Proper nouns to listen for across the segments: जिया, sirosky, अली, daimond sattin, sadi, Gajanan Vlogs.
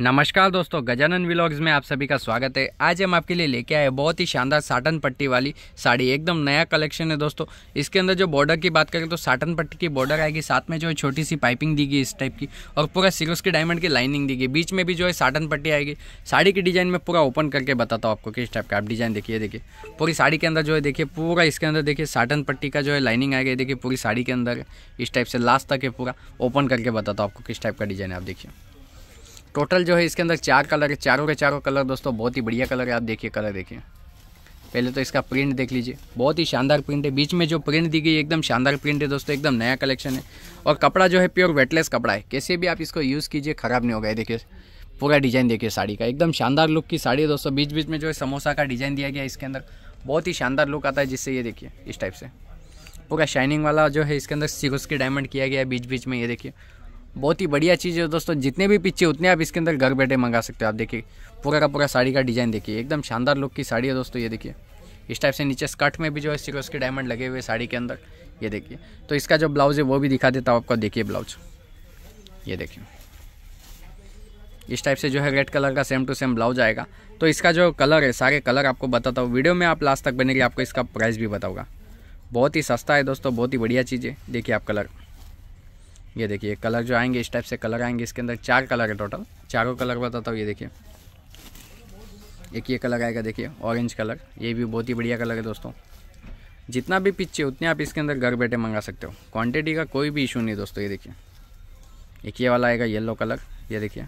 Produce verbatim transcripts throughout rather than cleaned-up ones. नमस्कार दोस्तों, गजानन व्लॉग्स में आप सभी का स्वागत है। आज हम आपके लिए लेके आए बहुत ही शानदार साटन पट्टी वाली साड़ी, एकदम नया कलेक्शन है दोस्तों। इसके अंदर जो बॉर्डर की बात करें तो साटन पट्टी की बॉर्डर आएगी, साथ में जो है छोटी सी पाइपिंग दी गई इस टाइप की, और पूरा सिरोस्की डायमंड की लाइनिंग दी गई। बीच में भी जो है साटन पट्टी आएगी। साड़ी की डिजाइन में पूरा ओपन करके बताता हूँ आपको किस टाइप का। आप डिजाइन देखिए, देखिए पूरी साड़ी के अंदर जो है, देखिए पूरा इसके अंदर देखिए साटन पट्टी का जो है लाइनिंग आएगा। देखिए पूरी साड़ी के अंदर इस टाइप से लास्ट तक है, पूरा ओपन करके बताता हूँ आपको किस टाइप का डिजाइन है। आप देखिए टोटल जो है इसके अंदर चार कलर है, चारों के चारों कलर दोस्तों बहुत ही बढ़िया कलर है। आप देखिए कलर देखिए, पहले तो इसका प्रिंट देख लीजिए, बहुत ही शानदार प्रिंट है। बीच में जो प्रिंट दी गई एकदम शानदार प्रिंट है दोस्तों, एकदम नया कलेक्शन है। और कपड़ा जो है प्योर वेटलेस कपड़ा है, कैसे भी आप इसको यूज़ कीजिए ख़राब नहीं होगा। देखिए पूरा डिज़ाइन देखिए साड़ी का, एकदम शानदार लुक की साड़ी है दोस्तों। बीच बीच में जो है समोसा का डिज़ाइन दिया गया इसके अंदर, बहुत ही शानदार लुक आता है जिससे ये देखिए इस टाइप से पूरा शाइनिंग वाला जो है इसके अंदर सिरोस्की डायमंड किया गया है बीच बीच में। ये देखिए बहुत ही बढ़िया चीज़ है दोस्तों, जितने भी पीछे उतने आप इसके अंदर घर बैठे मंगा सकते हो। आप देखिए पूरा का पूरा साड़ी का डिज़ाइन देखिए, एकदम शानदार लुक की साड़ी है दोस्तों। ये देखिए इस टाइप से नीचे स्कर्ट में भी जो है सिरोस्की डायमंड लगे हुए साड़ी के अंदर। ये देखिए तो इसका जो ब्लाउज़ है वो भी दिखा देता हूँ आपको। देखिए ब्लाउज ये देखिए इस टाइप से जो है रेड कलर का सेम टू सेम ब्लाउज आएगा। तो इसका जो कलर है, सारे कलर आपको बताता हूँ वीडियो में, आप लास्ट तक बनेगी। आपको इसका प्राइस भी बताऊँगा, बहुत ही सस्ता है दोस्तों, बहुत ही बढ़िया चीज़ है। देखिए आप कलर, ये देखिए कलर जो आएंगे इस टाइप से कलर आएंगे इसके अंदर, चार कलर है टोटल, चारों कलर बताता हूँ। ये देखिए एक ये कलर आएगा, देखिए ऑरेंज कलर, ये भी बहुत ही बढ़िया कलर है दोस्तों। जितना भी पीछे उतने आप इसके अंदर घर बैठे मंगा सकते हो, क्वांटिटी का कोई भी इशू नहीं दोस्तों। ये देखिए एक ये वाला आएगा येलो कलर, ये देखिए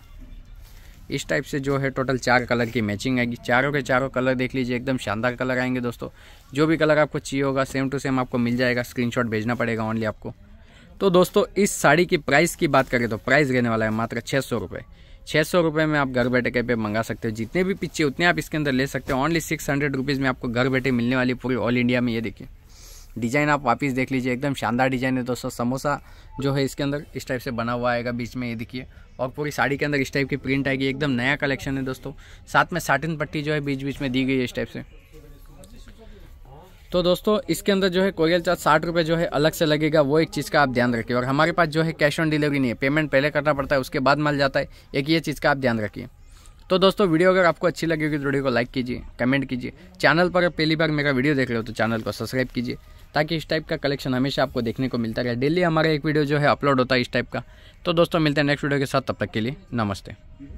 इस टाइप से जो है टोटल चार कलर की मैचिंग आएगी। चारों के चारों कलर देख लीजिए, एकदम शानदार कलर आएंगे दोस्तों। जो भी कलर आपको चाहिए होगा सेम टू सेम आपको मिल जाएगा, स्क्रीनशॉट भेजना पड़ेगा ओनली आपको। तो दोस्तों इस साड़ी की प्राइस की बात करें तो प्राइस रहने वाला है मात्र छः सौ रुपये। छः सौ रुपये में आप घर बैठे कहीं पे मंगा सकते हो, जितने भी पीछे उतने आप इसके अंदर ले सकते हो। ओनली सिक्स हंड्रेड रुपीज़ में आपको घर बैठे मिलने वाली पूरी ऑल इंडिया में। ये देखिए डिज़ाइन आप वापस देख लीजिए, एकदम शानदार डिज़ाइन है दोस्तों। समोसा जो है इसके अंदर इस टाइप से बना हुआ आएगा बीच में, ये देखिए, और पूरी साड़ी के अंदर इस टाइप की प्रिंट आएगी। एकदम नया कलेक्शन है दोस्तों, साथ में साटिन पट्टी जो है बीच बीच में दी गई है इस टाइप से। तो दोस्तों इसके अंदर जो है कोरियर चार्ज साठ रुपये जो है अलग से लगेगा, वो एक चीज़ का आप ध्यान रखिए। और हमारे पास जो है कैश ऑन डिलीवरी नहीं है, पेमेंट पहले करना पड़ता है उसके बाद माल जाता है, एक ये चीज़ का आप ध्यान रखिए। तो दोस्तों वीडियो अगर आपको अच्छी लगेगी तो वीडियो को लाइक कीजिए, कमेंट कीजिए। चैनल पर पहली बार मेरा वीडियो देख रहे हो तो चैनल को सब्सक्राइब कीजिए, ताकि इस टाइप का कलेक्शन हमेशा आपको देखने को मिलता रहे। डेली हमारा एक वीडियो जो है अपलोड होता है इस टाइप का। तो दोस्तों मिलते हैं नेक्स्ट वीडियो के साथ, तब तक के लिए नमस्ते।